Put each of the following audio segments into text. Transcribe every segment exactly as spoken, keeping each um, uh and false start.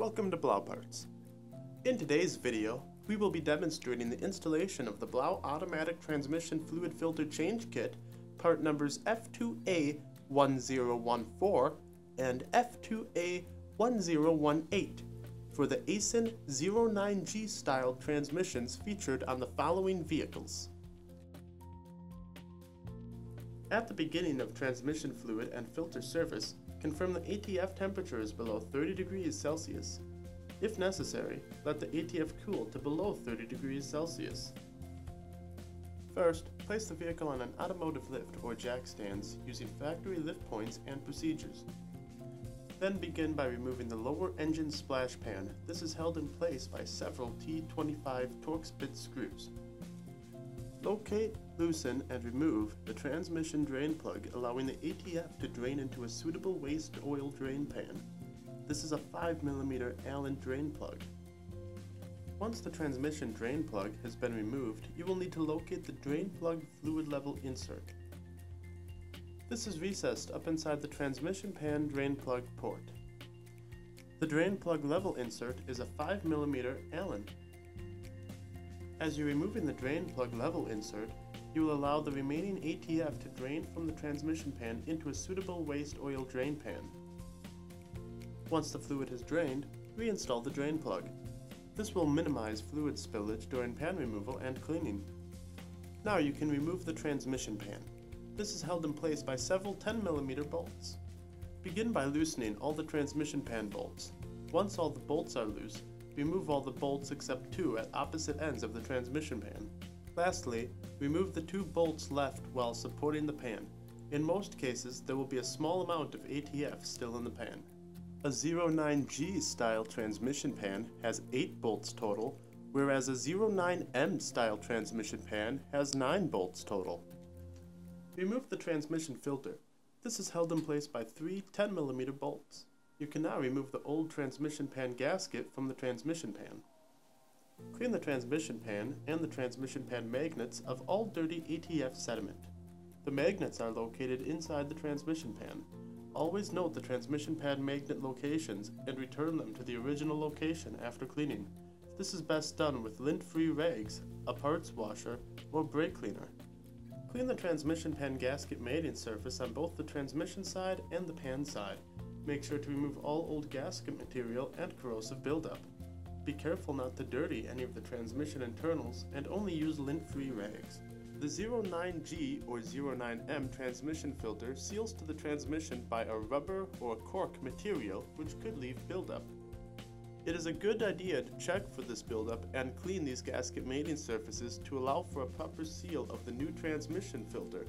Welcome to Blauparts. In today's video, we will be demonstrating the installation of the Blau Automatic Transmission Fluid Filter Change Kit, part numbers F two A one zero one four and F two A one zero one eight for the Aisin zero nine G style transmissions featured on the following vehicles. At the beginning of transmission fluid and filter service, confirm the A T F temperature is below thirty degrees Celsius. If necessary, let the A T F cool to below thirty degrees Celsius. First, place the vehicle on an automotive lift or jack stands using factory lift points and procedures. Then begin by removing the lower engine splash pan. This is held in place by several T twenty-five Torx bit screws. Locate, loosen, and remove the transmission drain plug, allowing the A T F to drain into a suitable waste oil drain pan. This is a five millimeter Allen drain plug. Once the transmission drain plug has been removed, you will need to locate the drain plug fluid level insert. This is recessed up inside the transmission pan drain plug port. The drain plug level insert is a five millimeter Allen. As you're removing the drain plug level insert, you will allow the remaining A T F to drain from the transmission pan into a suitable waste oil drain pan. Once the fluid has drained, reinstall the drain plug. This will minimize fluid spillage during pan removal and cleaning. Now you can remove the transmission pan. This is held in place by several ten millimeter bolts. Begin by loosening all the transmission pan bolts. Once all the bolts are loose, remove all the bolts except two at opposite ends of the transmission pan. Lastly, remove the two bolts left while supporting the pan. In most cases, there will be a small amount of A T F still in the pan. A zero nine G style transmission pan has eight bolts total, whereas a zero nine M style transmission pan has nine bolts total. Remove the transmission filter. This is held in place by three ten millimeter bolts. You can now remove the old transmission pan gasket from the transmission pan. Clean the transmission pan and the transmission pan magnets of all dirty A T F sediment. The magnets are located inside the transmission pan. Always note the transmission pan magnet locations and return them to the original location after cleaning. This is best done with lint-free rags, a parts washer, or brake cleaner. Clean the transmission pan gasket mating surface on both the transmission side and the pan side. Make sure to remove all old gasket material and corrosive buildup. Be careful not to dirty any of the transmission internals and only use lint-free rags. The zero nine G or zero nine M transmission filter seals to the transmission by a rubber or cork material which could leave buildup. It is a good idea to check for this buildup and clean these gasket mating surfaces to allow for a proper seal of the new transmission filter.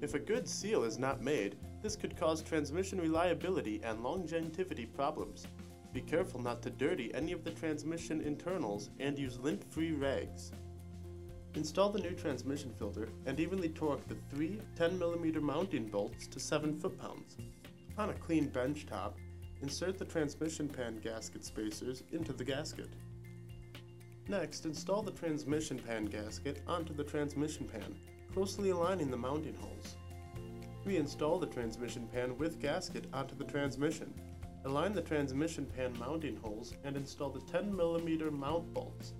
If a good seal is not made, this could cause transmission reliability and longevity problems. Be careful not to dirty any of the transmission internals and use lint-free rags. Install the new transmission filter and evenly torque the three ten millimeter mounting bolts to seven foot-pounds. On a clean bench top, insert the transmission pan gasket spacers into the gasket. Next, install the transmission pan gasket onto the transmission pan, closely aligning the mounting holes. Reinstall the transmission pan with gasket onto the transmission. Align the transmission pan mounting holes and install the ten millimeter mount bolts.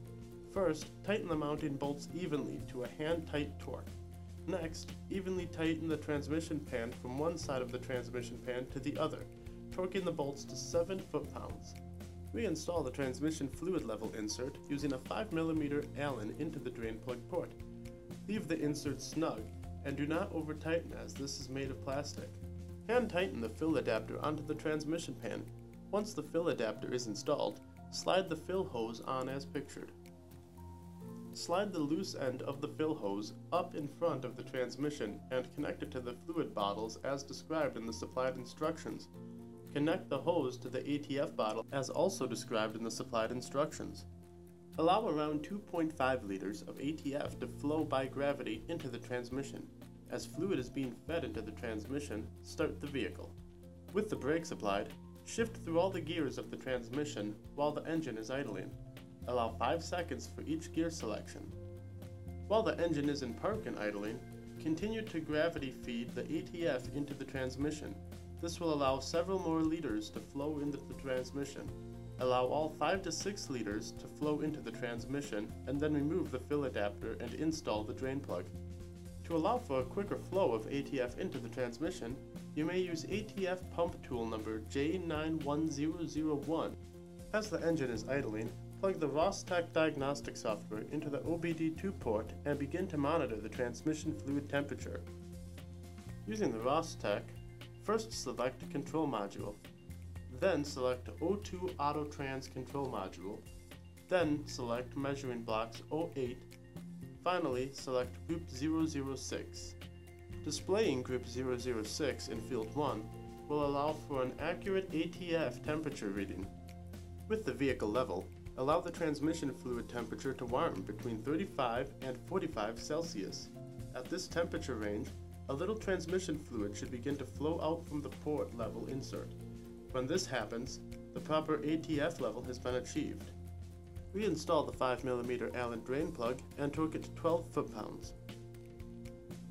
First, tighten the mounting bolts evenly to a hand-tight torque. Next, evenly tighten the transmission pan from one side of the transmission pan to the other, torquing the bolts to seven foot-pounds. Reinstall the transmission fluid level insert using a five millimeter Allen into the drain plug port. Leave the insert snug, and do not over-tighten as this is made of plastic. Hand-tighten the fill adapter onto the transmission pan. Once the fill adapter is installed, slide the fill hose on as pictured. Slide the loose end of the fill hose up in front of the transmission and connect it to the fluid bottles as described in the supplied instructions. Connect the hose to the A T F bottle as also described in the supplied instructions. Allow around two point five liters of A T F to flow by gravity into the transmission. As fluid is being fed into the transmission, start the vehicle. With the brakes applied, shift through all the gears of the transmission while the engine is idling. Allow five seconds for each gear selection. While the engine is in park and idling, continue to gravity feed the A T F into the transmission. This will allow several more liters to flow into the transmission. Allow all five to six liters to flow into the transmission and then remove the fill adapter and install the drain plug. To allow for a quicker flow of A T F into the transmission, you may use A T F pump tool number J nine one zero zero one. As the engine is idling, plug the Ross-Tech diagnostic software into the O B D two port and begin to monitor the transmission fluid temperature. Using the Ross-Tech, first select Control Module, then select O two Auto-Trans Control Module, then select Measuring Blocks oh eight, finally select Group zero zero six. Displaying Group zero zero six in Field one will allow for an accurate A T F temperature reading. With the vehicle level, allow the transmission fluid temperature to warm between thirty-five and forty-five Celsius. At this temperature range, a little transmission fluid should begin to flow out from the port level insert. When this happens, the proper A T F level has been achieved. Reinstall the five millimeter Allen drain plug and torque it to twelve foot-pounds.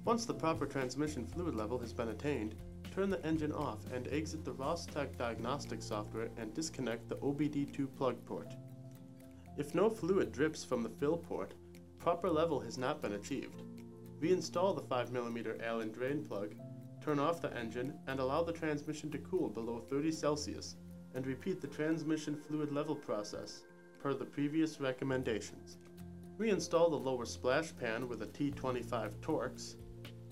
Once the proper transmission fluid level has been attained, turn the engine off and exit the Ross-Tech diagnostic software and disconnect the O B D two plug port. If no fluid drips from the fill port, proper level has not been achieved. Reinstall the five millimeter Allen drain plug, turn off the engine, and allow the transmission to cool below thirty Celsius, and repeat the transmission fluid level process, per the previous recommendations. Reinstall the lower splash pan with a T twenty-five Torx,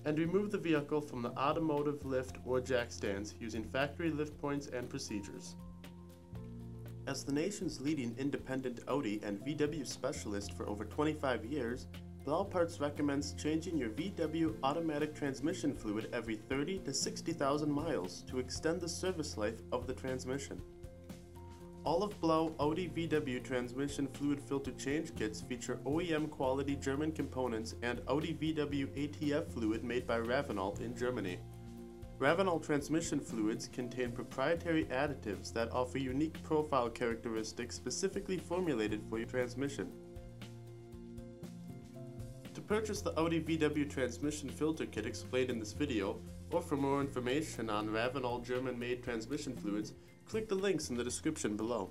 and remove the vehicle from the automotive lift or jack stands using factory lift points and procedures. As the nation's leading independent Audi and V W specialist for over twenty-five years, Blauparts recommends changing your V W automatic transmission fluid every thirty to sixty thousand miles to extend the service life of the transmission. All of Blau Audi V W Transmission Fluid Filter Change Kits feature O E M quality German components and Audi V W A T F fluid made by RAVENOL in Germany. RAVENOL transmission fluids contain proprietary additives that offer unique profile characteristics specifically formulated for your transmission. To purchase the Audi V W Transmission Filter Kit explained in this video, or for more information on RAVENOL German-made transmission fluids, click the links in the description below.